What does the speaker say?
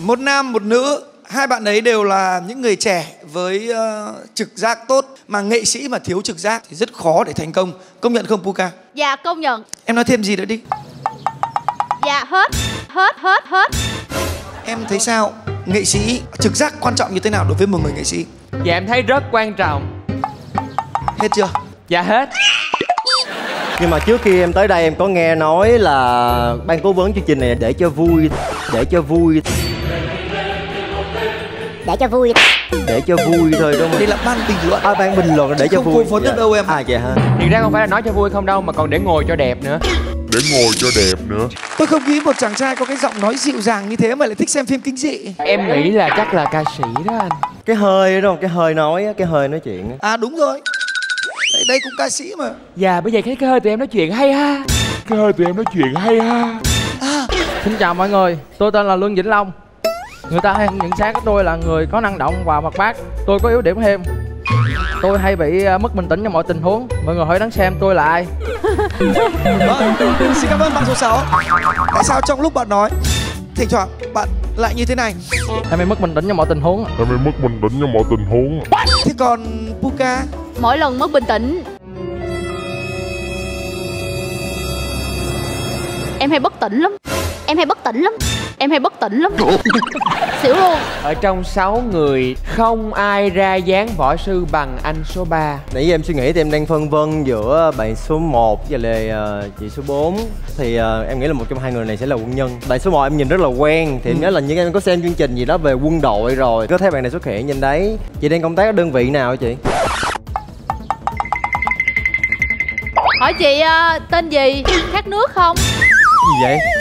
Một nam một nữ, hai bạn ấy đều là những người trẻ với trực giác tốt. Mà nghệ sĩ mà thiếu trực giác thì rất khó để thành công. Công nhận không Puka? Dạ công nhận. Em nói thêm gì nữa đi. Dạ hết. Em thấy sao? Nghệ sĩ trực giác quan trọng như thế nào đối với một người nghệ sĩ? Dạ em thấy rất quan trọng. Hết chưa? Dạ hết. Nhưng mà trước khi em tới đây em có nghe nói là ban cố vấn chương trình này để cho vui. Để cho vui thôi đúng không? Đây là ban bình luận. À, ban bình luận để cho vui. Không phổ biến đâu em. À vậy hả? Thiệt ra không phải là nói cho vui không đâu mà còn để ngồi cho đẹp nữa. Tôi không nghĩ một chàng trai có cái giọng nói dịu dàng như thế mà lại thích xem phim kinh dị. Em nghĩ là chắc là ca sĩ đó anh. Cái hơi đúng không? Cái hơi nói chuyện. À đúng rồi. Đây cũng ca sĩ mà. Dạ bây giờ cái hơi tụi em nói chuyện hay ha. Xin chào mọi người, tôi tên là Luân Vĩnh Long. Người ta hay nhận xét tôi là người có năng động và hoạt bát. Tôi có yếu điểm thêm, tôi hay bị mất bình tĩnh trong mọi tình huống. Mọi người hỏi đáng xem tôi là ai. Xin cảm ơn bạn số 6. Tại sao trong lúc bạn nói thỉnh thoảng bạn lại như thế này? Em bị mất bình tĩnh trong mọi tình huống. Thế còn Puka? Mỗi lần mất bình tĩnh em hay bất tỉnh lắm. Xỉu luôn. Ở trong 6 người không ai ra dáng võ sư bằng anh số 3. Nãy giờ em suy nghĩ thì em đang phân vân giữa bạn số 1 và là chị số 4. Thì em nghĩ là một trong hai người này sẽ là quân nhân. Bạn số 1 em nhìn rất là quen. Thì em nhớ là những em có xem chương trình gì đó về quân đội rồi. Có thấy bạn này xuất hiện nhìn đấy. Chị đang công tác ở đơn vị nào chị? Hỏi chị tên gì? Khát nước không? Gì vậy?